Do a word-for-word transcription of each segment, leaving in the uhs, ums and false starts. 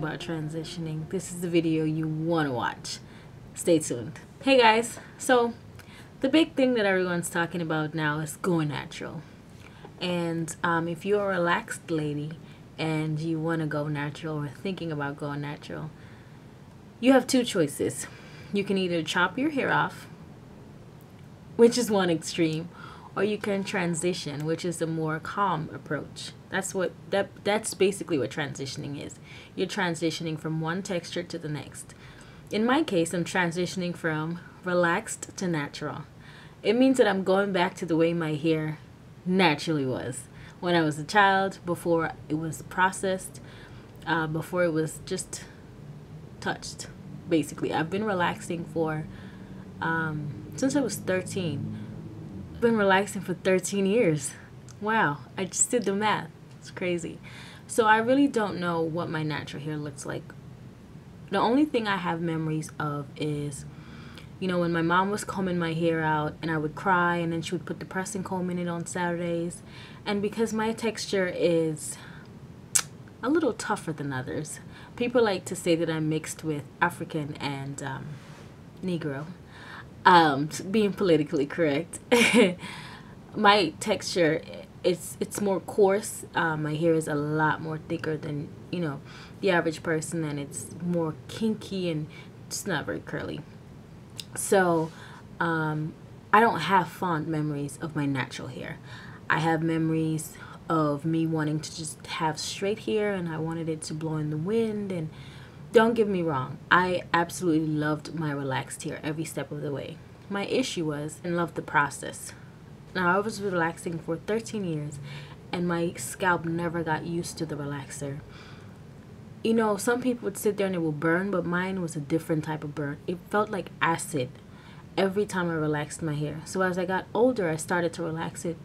talking about transitioning, this is the video you want to watch. Stay tuned. Hey guys, so the big thing that everyone's talking about now is going natural. And um, if you're a relaxed lady and you want to go natural or thinking about going natural, you have two choices. You can either chop your hair off, which is one extreme, or you can transition, which is a more calm approach. That's what that that's basically what transitioning is. You're transitioning from one texture to the next. In my case, I'm transitioning from relaxed to natural. It means that I'm going back to the way my hair naturally was when I was a child, before it was processed, uh, before it was just touched. Basically, I've been relaxing for um, since I was thirteen. I've been relaxing for thirteen years. Wow, I just did the math. It's crazy. So I really don't know what my natural hair looks like. The only thing I have memories of is, you know, when my mom was combing my hair out and I would cry, and then she would put the pressing comb in it on Saturdays. And because my texture is a little tougher than others, people like to say that I'm mixed with African and um, Negro. Um, being politically correct, my texture, it's it's more coarse. Uh, my hair is a lot more thicker than, you know, the average person, and it's more kinky and it's not very curly. So um, I don't have fond memories of my natural hair. I have memories of me wanting to just have straight hair, and I wanted it to blow in the wind. And don't get me wrong, I absolutely loved my relaxed hair every step of the way. My issue was, and loved the process. Now, I was relaxing for thirteen years, and my scalp never got used to the relaxer. You know, some people would sit there and it would burn, but mine was a different type of burn. It felt like acid every time I relaxed my hair. So as I got older, I started to relax it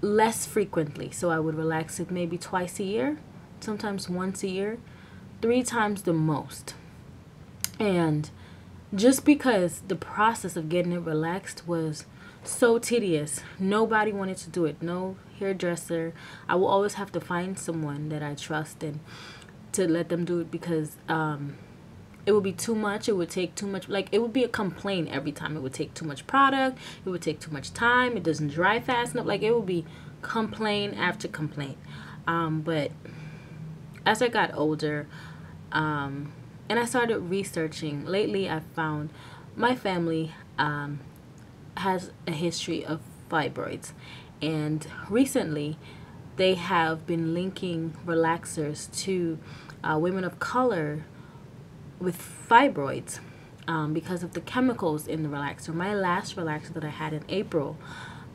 less frequently. So I would relax it maybe twice a year, sometimes once a year, three times the most. And just because the process of getting it relaxed was so tedious, nobody wanted to do it. No hairdresser. I will always have to find someone that I trust and to let them do it, because um, it would be too much. It would take too much. Like, it would be a complaint every time. It would take too much product. It would take too much time. It doesn't dry fast enough. Like, it would be complaint after complaint. Um, but as I got older, um, and I started researching, lately I found my family um, has a history of fibroids, and recently they have been linking relaxers to uh, women of color with fibroids um, because of the chemicals in the relaxer. My last relaxer that I had in April,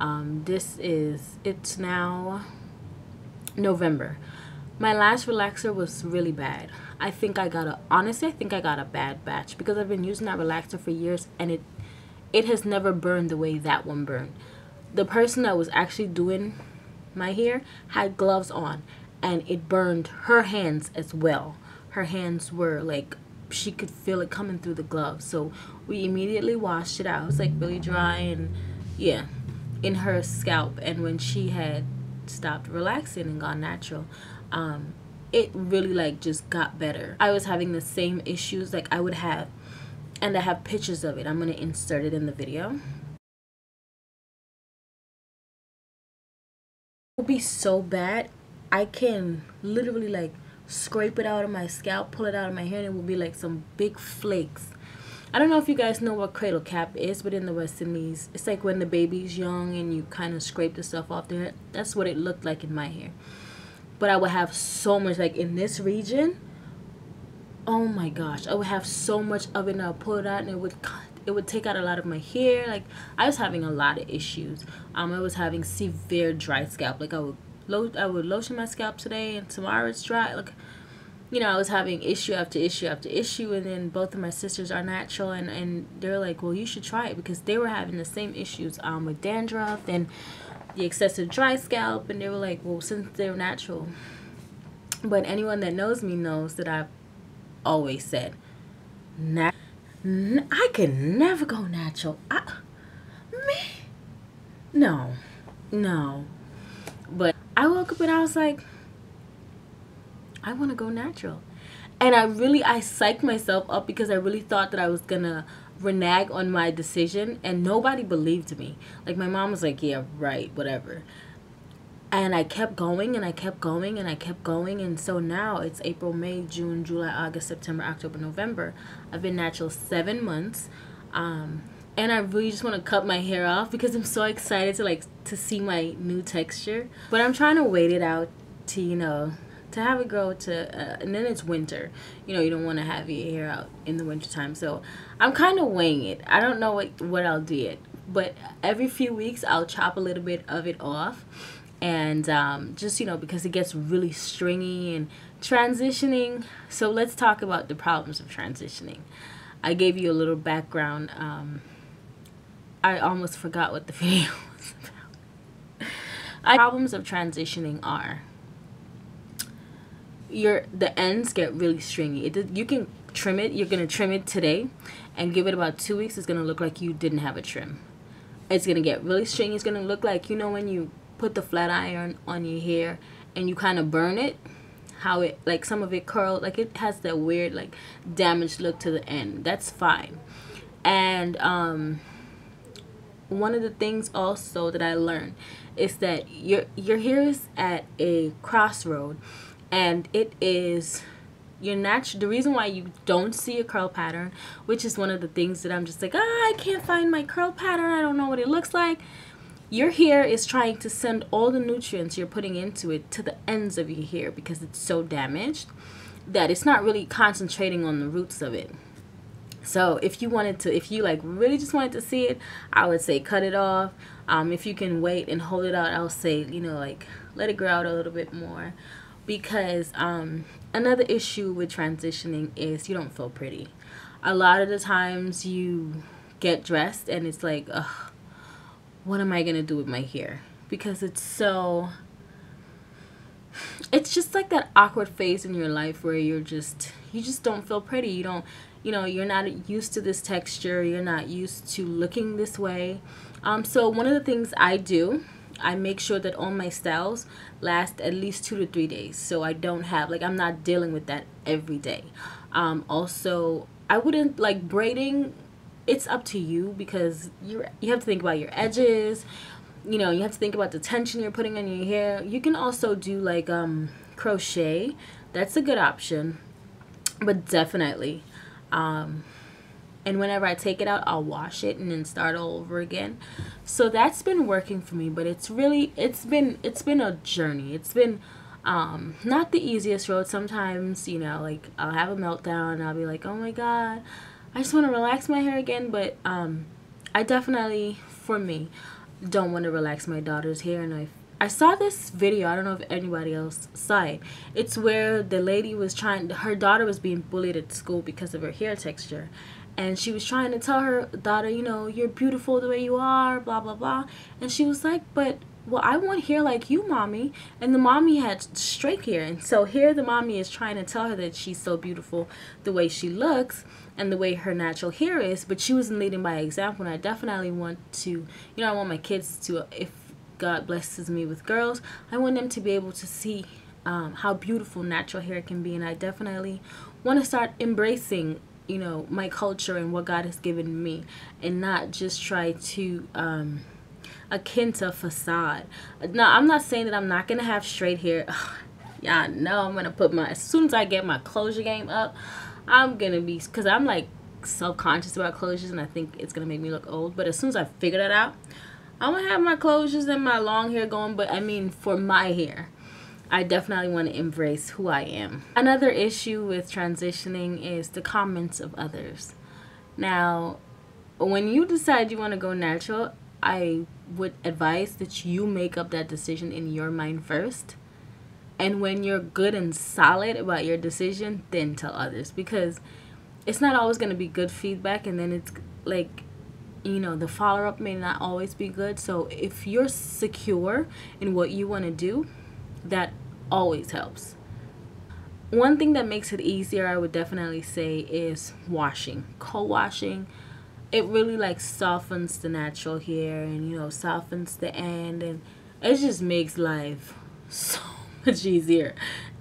um, this is, it's now November. My last relaxer was really bad. I think I got a, honestly, I think I got a bad batch, because I've been using that relaxer for years, and it it has never burned the way that one burned. The person that was actually doing my hair had gloves on, and it burned her hands as well. Her hands were like, she could feel it coming through the gloves. So we immediately washed it out. It was like really dry and yeah, in her scalp. And when she had stopped relaxing and gone natural, um it really like just got better. I was having the same issues, like I would have, and I have pictures of it. I'm going to insert it in the video. It would be so bad, I can literally like scrape it out of my scalp, pull it out of my hair, and it will be like some big flakes. I don't know if you guys know what cradle cap is, but in the West Indies, it's like when the baby's young and you kind of scrape the stuff off their head. That's what it looked like in my hair. But I would have so much, like in this region, oh my gosh, I would have so much of it, and I would pull it out, and it would it would take out a lot of my hair. Like, I was having a lot of issues. Um, I was having severe dry scalp. Like, I would lo I would lotion my scalp today, and tomorrow it's dry. Like, you know, I was having issue after issue after issue. And then both of my sisters are natural, and, and they're like, well, you should try it, because they were having the same issues um, with dandruff and the excessive dry scalp. And they were like, well, since they're natural. But anyone that knows me knows that I've always said, na n I can never go natural. I, me? No. No. But I woke up and I was like, I want to go natural. And I really, I psyched myself up because I really thought that I was going to renege on my decision, and nobody believed me. Like, my mom was like, yeah, right, whatever. And I kept going, and I kept going, and I kept going. And so now it's April, May, June, July, August, September, October, November. I've been natural seven months. Um, and I really just want to cut my hair off because I'm so excited to, like, to see my new texture. But I'm trying to wait it out to, you know, to have it grow to, uh, and then it's winter. You know, you don't want to have your hair out in the wintertime. So I'm kind of weighing it. I don't know what, what I'll do yet. But every few weeks, I'll chop a little bit of it off. And um, just, you know, because it gets really stringy and transitioning. So let's talk about the problems of transitioning. I gave you a little background. Um, I almost forgot what the video was about. I, problems of transitioning are your the ends get really stringy. It, you can trim it. You're going to trim it today and give it about two weeks. It's going to look like you didn't have a trim. It's going to get really stringy. It's going to look like, you know, when you put the flat iron on your hair and you kind of burn it, how it, like, some of it curled, like it has that weird, like, damaged look to the end. That's fine. And um one of the things also that I learned is that your your hair is at a crossroad, and it is your natural. The reason why you don't see a curl pattern, which is one of the things that I'm just like, ah, I can't find my curl pattern, I don't know what it looks like. Your hair is trying to send all the nutrients you're putting into it to the ends of your hair because it's so damaged that it's not really concentrating on the roots of it. So if you wanted to, if you like really just wanted to see it, I would say cut it off. Um, if you can wait and hold it out, I'll say, you know, like, let it grow out a little bit more. Because um, another issue with transitioning is you don't feel pretty. A lot of the times you get dressed and it's like, ugh, what am I going to do with my hair? Because it's so, it's just like that awkward phase in your life where you're just, you just don't feel pretty. You don't, you know, you're not used to this texture. You're not used to looking this way. Um, so one of the things I do, I make sure that all my styles last at least two to three days. So I don't have, like, I'm not dealing with that every day. Um, also, I wouldn't, like, braiding, it's up to you because you you have to think about your edges, you know, you have to think about the tension you're putting on your hair. You can also do, like, um, crochet. That's a good option, but definitely. Um, and whenever I take it out, I'll wash it and then start all over again. So that's been working for me, but it's really, it's been, it's been a journey. It's been um, not the easiest road. Sometimes, you know, like, I'll have a meltdown and I'll be like, oh my God, I just want to relax my hair again. But um, I definitely, for me, don't want to relax my daughter's hair. And I, I saw this video. I don't know if anybody else saw it. It's where the lady was trying, her daughter was being bullied at school because of her hair texture. And she was trying to tell her daughter, you know, you're beautiful the way you are, blah, blah, blah. And she was like, but, well, I want hair like you, mommy. And the mommy had straight hair. And so here the mommy is trying to tell her that she's so beautiful the way she looks and the way her natural hair is. But she wasn't leading by example. And I definitely want to, you know, I want my kids to, if God blesses me with girls, I want them to be able to see um, how beautiful natural hair can be. And I definitely want to start embracing, you know, my culture and what God has given me, and not just try to um, akin to facade. Now, I'm not saying that I'm not gonna have straight hair. Y'all know I'm gonna put my, as soon as I get my closure game up, I'm gonna be, because I'm like self-conscious about closures and I think it's gonna make me look old. But as soon as I figure that out, I'm gonna have my closures and my long hair going. But I mean, for my hair, I definitely want to embrace who I am. Another issue with transitioning is the comments of others. Now, when you decide you want to go natural, I would advise that you make up that decision in your mind first. And when you're good and solid about your decision, then tell others. Because it's not always going to be good feedback. And then it's like, you know, the follow-up may not always be good. So if you're secure in what you want to do, that always helps. One thing that makes it easier, I would definitely say, is washing. Co-washing, it really, like, softens the natural hair and, you know, softens the end, and it just makes life so much easier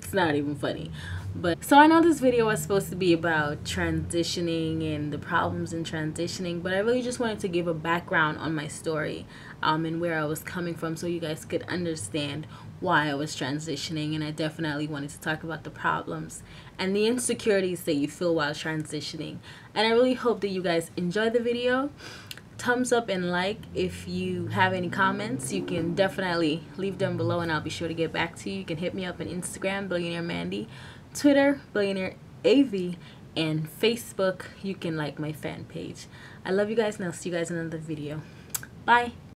It's not even funny. But so I know this video was supposed to be about transitioning and the problems in transitioning, but I really just wanted to give a background on my story um, and where I was coming from so you guys could understand why I was transitioning. And I definitely wanted to talk about the problems and the insecurities that you feel while transitioning. And I really hope that you guys enjoy the video. Thumbs up and like. If you have any comments, you can definitely leave them below and I'll be sure to get back to you. You can hit me up on Instagram, Billionaire Mandy, Twitter, Billionaire A V, and Facebook. You can like my fan page. I love you guys and I'll see you guys in another video. Bye.